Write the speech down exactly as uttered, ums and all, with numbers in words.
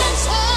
Patience.